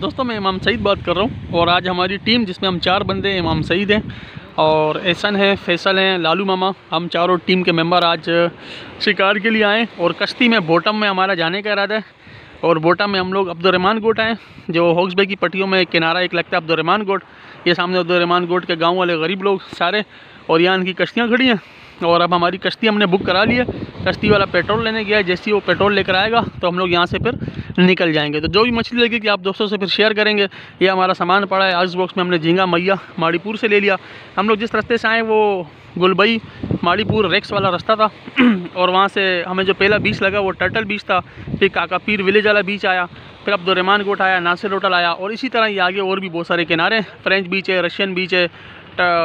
दोस्तों मैं इमाम सईद बात कर रहा हूँ और आज हमारी टीम जिसमें हम चार बंदे हैं, इमाम सईद हैं और एसन है, फैसल हैं, लालू मामा, हम चारों टीम के मेंबर आज शिकार के लिए आए और कश्ती में बोटम में हमारा जाने का इरादा है। और बोटम में हम लोग अब्दुर रहमान गोठ आए जो हॉक्स बे की पट्टियों में किनारा एक लगता है अब्दुर रहमान गोठ। ये सामने अब्दुर रहमान गोठ के गाँव वाले गरीब लोग सारे और यहाँ इनकी कश्तियाँ खड़ी हैं। और अब हमारी कश्ती हमने बुक करा ली है, कश्ती वाला पेट्रोल लेने गया है, जैसे ही वो पेट्रोल लेकर आएगा तो हम लोग यहाँ से फिर निकल जाएंगे। तो जो भी मछली लगेगी आप दोस्तों से फिर शेयर करेंगे। ये हमारा सामान पड़ा है आइस बॉक्स में, हमने झींगा मैया माड़ीपुर से ले लिया। हम लोग जिस रास्ते से आए वो गुलबई माड़ीपुर रेक्स वाला रास्ता था और वहाँ से हमें जो पहला बीच लगा वो टर्टल बीच था, फिर काका पीर विलेज वाला बीच आया, फिर अब्दुर रहमान गोठ आया, नासिर होटल आया और इसी तरह ये आगे और भी बहुत सारे किनारे, फ्रेंच बीच है, रशियन बीच है,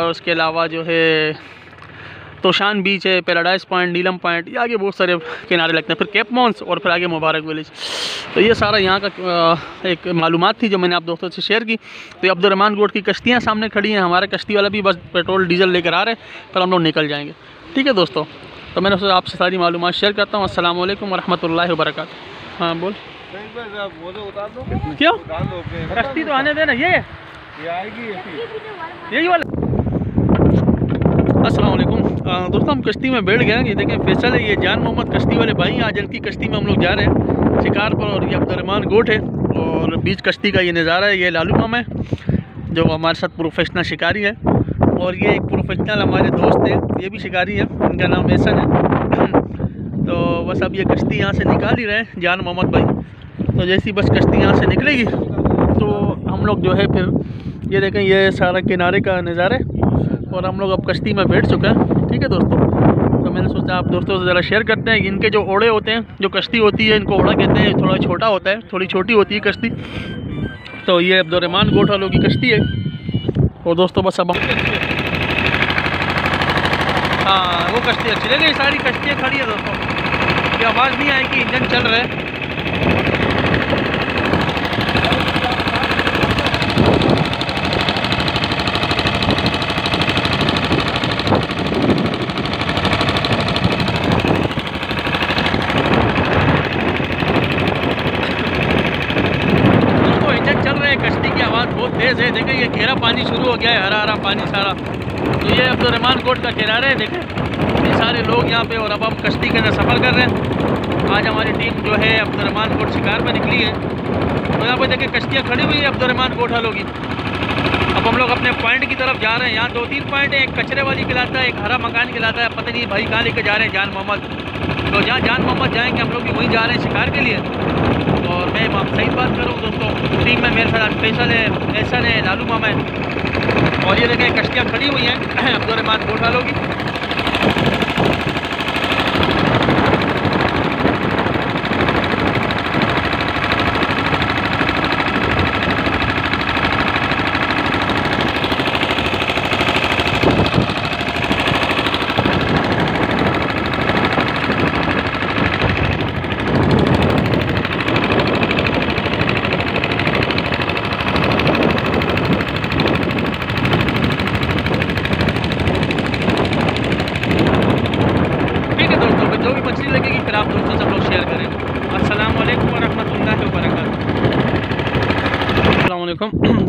उसके अलावा जो है तूशान बीच है, पैराडाइस पॉइंट, नीलम पॉइंट, ये आगे बहुत सारे किनारे लगते हैं, फिर कैप माउंट्स और फिर आगे मुबारक विलेज। तो ये सारा यहाँ का एक मालूमात थी जो मैंने आप दोस्तों से शेयर की। तो ये अब्दुर रहमान गोठ की कश्तियाँ सामने खड़ी हैं, हमारा कश्ती वाला भी बस पेट्रोल डीजल लेकर आ रहे हैं, पर हम लोग निकल जाएंगे। ठीक है दोस्तों, तो मैंने सोचा आपसे सारी मालूमात शेयर करता हूँ। अस्सलाम वालेकुम रहमतुल्लाहि व बरकातहू। हाँ बोल क्यों कश्ती तो आने देना, ये यही वाला। अस्सलाम वालेकुम दोस्तों, हम कश्ती में बैठ गए हैं। ये देखें फैसल है, ये जान मोहम्मद कश्ती वाले भाई, आज इनकी कश्ती में हम लोग जा रहे हैं शिकार पर। और ये अब्दुर रहमान गोठ है और बीच कश्ती का ये नज़ारा है। ये लालू मामा है जो हमारे साथ प्रोफेशनल शिकारी है और ये एक प्रोफेशनल हमारे दोस्त हैं, ये भी शिकारी है, उनका नाम एसन है। तो बस अब ये कश्ती यहाँ से निकाल ही रहे हैं जान मोहम्मद भाई। तो जैसी बस कश्ती यहाँ से निकलेगी तो हम लोग जो है फिर ये देखें ये सारा किनारे का नज़ारा है और हम लोग अब कश्ती में बैठ चुके हैं। ठीक है दोस्तों, तो मैंने सोचा आप दोस्तों से ज़रा शेयर करते हैं। इनके जो ओड़े होते हैं, जो कश्ती होती है, इनको ओड़ा कहते हैं, थोड़ा छोटा होता है, थोड़ी छोटी होती है कश्ती। तो ये अब्दुर रहमान गोठ वालों की कश्ती है। और दोस्तों बस अब हाँ वो कश्ती अच्छी लगे, सारी कश्तियाँ खड़ी है दोस्तों, ये आवाज़ नहीं आई कि इंजन चल रहा है। देखें ये गहरा पानी शुरू हो गया है, हरा हरा पानी सारा। तो ये अब्दुर रहमान गोठ का किनारा है, देखें ये सारे लोग यहाँ पे। और अब हम कश्ती के अंदर सफ़र कर रहे हैं। आज हमारी टीम जो है अब्दुर रहमान गोठ शिकार में निकली है। तो यहाँ पे देखें कश्तियाँ खड़ी हुई है अब्दुर रहमान गोठ वालों की। अब हम लोग अपने पॉइंट की तरफ जा रहे हैं। यहाँ 2-3 पॉइंट है, एक कचरे वाली कहलाता है, एक हरा मकान कहलाता है, पता नहीं भाई कहाँ लेके जा रहे हैं जान मोहम्मद। तो जहाँ जान मोहम्मद जाएँगे हम लोग भी वहीं जा रहे हैं शिकार के लिए। और मैं इमाम सईद बात करूँ दोस्तों, टीम में मेरे साथ फैसल है, एसन है, लालू मामा है। और ये देखें कश्तियाँ खड़ी हुई हैं अब्दुर रहमान गोठ वालों की।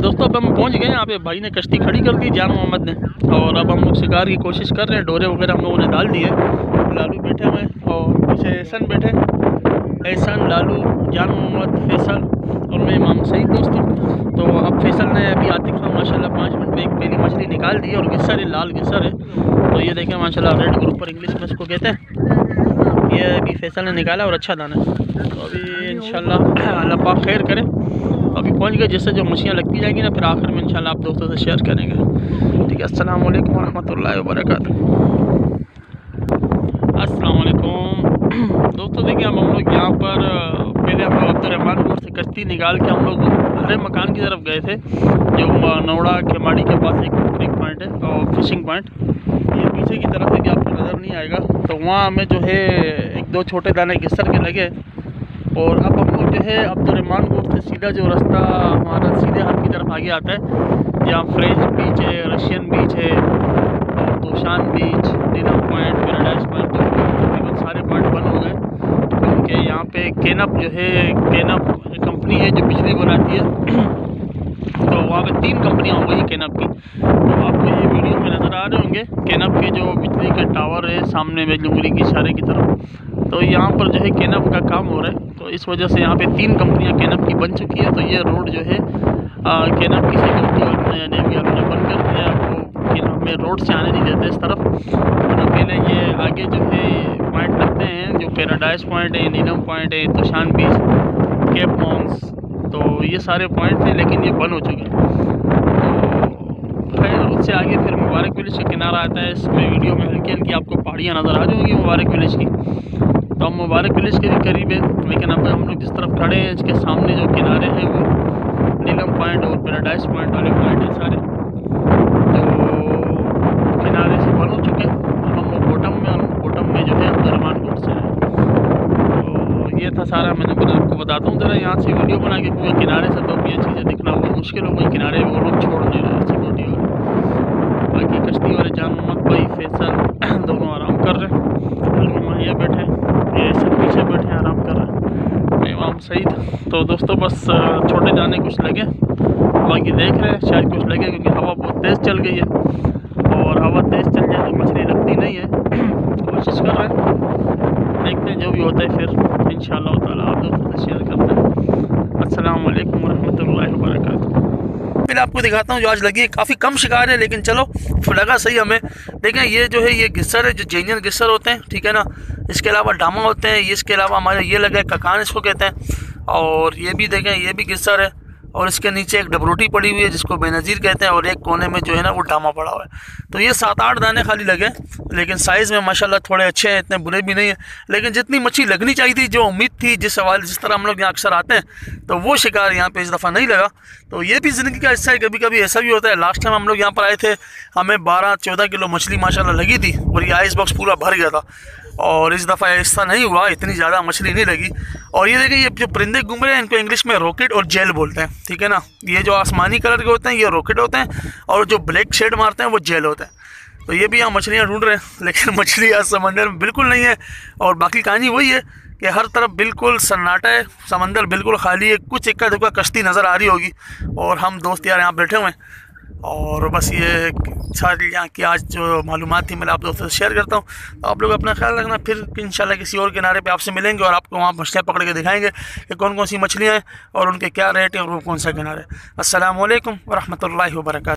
दोस्तों अब हम पहुंच गए हैं यहाँ पे, भाई ने कश्ती खड़ी कर दी जान मोहम्मद ने। और अब हम लोग शिकार की कोशिश कर रहे हैं, डोरे वगैरह हम लोगों ने डाल दिए। लालू बैठे हुए हैं और कुछ एहसन बैठे, एहसन, लालू, जान मोहम्मद, फैसल और मैं इमाम सईद दोस्तों। तो अब फैसल ने अभी आते हुए माशाल्लाह 5 मिनट में एक पहली मछली निकाल दी और गिसर है, लाल गिसर है। तो ये देखें माशाल्लाह रेड ग्रुपर इंग्लिश में इसको कहते हैं, ये अभी फैसल ने निकाला और अच्छा दाना। तो अभी इंशाल्लाह अल्लाह पाक खैर करें। अभी पहुंच गए, जिससे जो मछलियाँ लगती जाएंगी ना फिर आखिर में इंशाल्लाह आप दोस्तों से शेयर करेंगे। ठीक है, अस्सलाम वालेकुम रहमतुल्लाहि व बरकातहू। अस्सलाम वालेकुम दोस्तों, देखिए हम लोग यहाँ पर पहले हम लोग अब्दुर रहमान गोठ से कश्ती निकाल के हम लोग हरे मकान की तरफ गए थे जो नोड़ा खेमाड़ी के पास एक पिकनिक पॉइंट है और फिशिंग पॉइंट, ये पीछे की तरफ है कि आपको नज़र नहीं आएगा। तो वहाँ हमें जो है 1-2 छोटे दाने घिसर के लगे। और अब हम लोग जो है अब्दुर रहमान गोठ से सीधा जो रास्ता हमारा सीधे हाथ की तरफ आगे आता है, जहाँ फ्रेंच बीच है, रशियन बीच है, तूशान beach, Neelam point, paradise point, तकरीबन सारे पॉइंट बंद हो गए। क्योंकि यहाँ पे कैनब जो है, कैनब कंपनी है जो बिजली बनाती है, तो वहाँ पे 3 कंपनियाँ हो गई कैनब की। तो आपको ये वीडियो में नज़र आ रहे होंगे कैनब के जो बिजली के टावर है सामने में लुंगरी की इशारे की तरफ, तो यहाँ पर जो है कैनब का काम हो रहा है, तो इस वजह से यहाँ पे 3 कंपनियाँ कैनब की बन चुकी है। तो ये रोड जो है कैनब की से यानी अभी आपने बंद कर दिया, आपको कैनब में रोड से आने नहीं देते इस तरफ। तो पहले ये आगे जो है पॉइंट लगते हैं जो पैराडाइस पॉइंट है, नीलम पॉइंट है, तूशान बीच, कैप माउंट्स, तो ये सारे पॉइंट थे लेकिन ये बंद हो चुके हैं। तो खैर उससे आगे फिर मुबारक विलेज का किनारा आता है, इसमें वीडियो में हल्की हल्की आपको पहाड़ियाँ नज़र आ जाएंगी मुबारक विलेज की। तो हम मुबारक विलेज के भी करीब है, लेकिन अब हम लोग जिस तरफ खड़े हैं इसके सामने जो किनारे हैं वो नीलम पॉइंट और पैराडाइस पॉइंट वाले पॉइंट हैं सारे, तो किनारे से बंद हो चुके हैं। हम लोग बोटम में जो है अब्दुर रहमान गोठ से हैं। ये था सारा, मैंने बोला आपको बताता हूँ ज़रा यहाँ से वीडियो बना के पूरे किनारे से, तो ये चीज़ें दिखना बहुत मुश्किल हो गई। किनारे वो लोग छोड़ नहीं रहे सिक्योरिटी वाले, बाकी कश्ती वाले जान मोहम्मद भाई फैसल दोनों आराम कर रहे हैं। लालू मामा ये बैठे, ये एसन पीछे बैठे हैं आराम कर रहे हैं, इमाम सईद। तो दोस्तों बस छोटे दाने कुछ लगे, बाकी देख रहे हैं शायद कुछ लगे, क्योंकि हवा बहुत तेज़ चल गई है, और हवा तेज़ चल जाए तो मछली लगती नहीं है। कोशिश कर रहे हैं, देखते हैं जो भी होता है फिर इंशाअल्लाह ताला आप लोगों से शेयर करते हैं। अस्सलाम वालेकुम रहमतुल्लाहि व बरकातहू। फिर आपको दिखाता हूँ जो आज लगी है, काफ़ी कम शिकार है लेकिन चलो लगा सही हमें। देखें ये जो है ये गिस्सर है जो जेनियन गिस्सर होते हैं, ठीक है ना। इसके अलावा डामा होते हैं, इसके अलावा हमारे ये लगा है ककान इसको कहते हैं, और ये भी देखें ये भी गिस्सर है, और इसके नीचे एक डबरोटी पड़ी हुई है जिसको बेनज़ीर कहते हैं, और एक कोने में जो है ना वो डामा पड़ा हुआ है। तो ये 7-8 दाने खाली लगे, लेकिन साइज़ में माशाल्लाह थोड़े अच्छे हैं, इतने बुरे भी नहीं हैं, लेकिन जितनी मछली लगनी चाहिए थी जो उम्मीद थी जिस तरह हम लोग यहाँ अक्सर आते हैं, तो वो शिकार यहाँ पर इस दफ़ा नहीं लगा। तो ये भी ज़िंदगी का हिस्सा है, कभी कभी ऐसा भी होता है। लास्ट टाइम हम लोग यहाँ पर आए थे, हमें 12-14 किलो मछली माशाल्लाह लगी थी, और ये आइस बॉक्स पूरा भर गया था, और इस दफ़ा ऐसा नहीं हुआ, इतनी ज़्यादा मछली नहीं लगी। और ये देखिए ये जो परिंदे घूम रहे हैं इनको इंग्लिश में रॉकेट और जेल बोलते हैं, ठीक है ना। ये जो आसमानी कलर के होते हैं ये रॉकेट होते हैं, और जो ब्लैक शेड मारते हैं वो जेल होते हैं। तो ये भी यहाँ मछलियाँ ढूंढ रहे हैं, लेकिन मछली आज समंदर में बिल्कुल नहीं है। और बाकी कहानी वही है कि हर तरफ बिल्कुल सन्नाटा है, समंदर बिल्कुल खाली है, कुछ इक्का दुक्का कश्ती नज़र आ रही होगी, और हम दोस्त यार यहाँ बैठे हुए हैं। और बस ये सारी यहाँ की आज जो मालूमात थी मैं आप दोस्तों से शेयर करता हूँ। तो आप लोग अपना ख्याल रखना, फिर इंशाल्लाह किसी और किनारे पे आपसे मिलेंगे, और आपको वहाँ मछलियाँ पकड़ के दिखाएंगे कि कौन कौन सी मछलियाँ हैं और उनके क्या रेट हैं और वो कौन सा किनारा है। अस्सलाम वालेकुम व रहमतुल्लाहि व बरकातहू।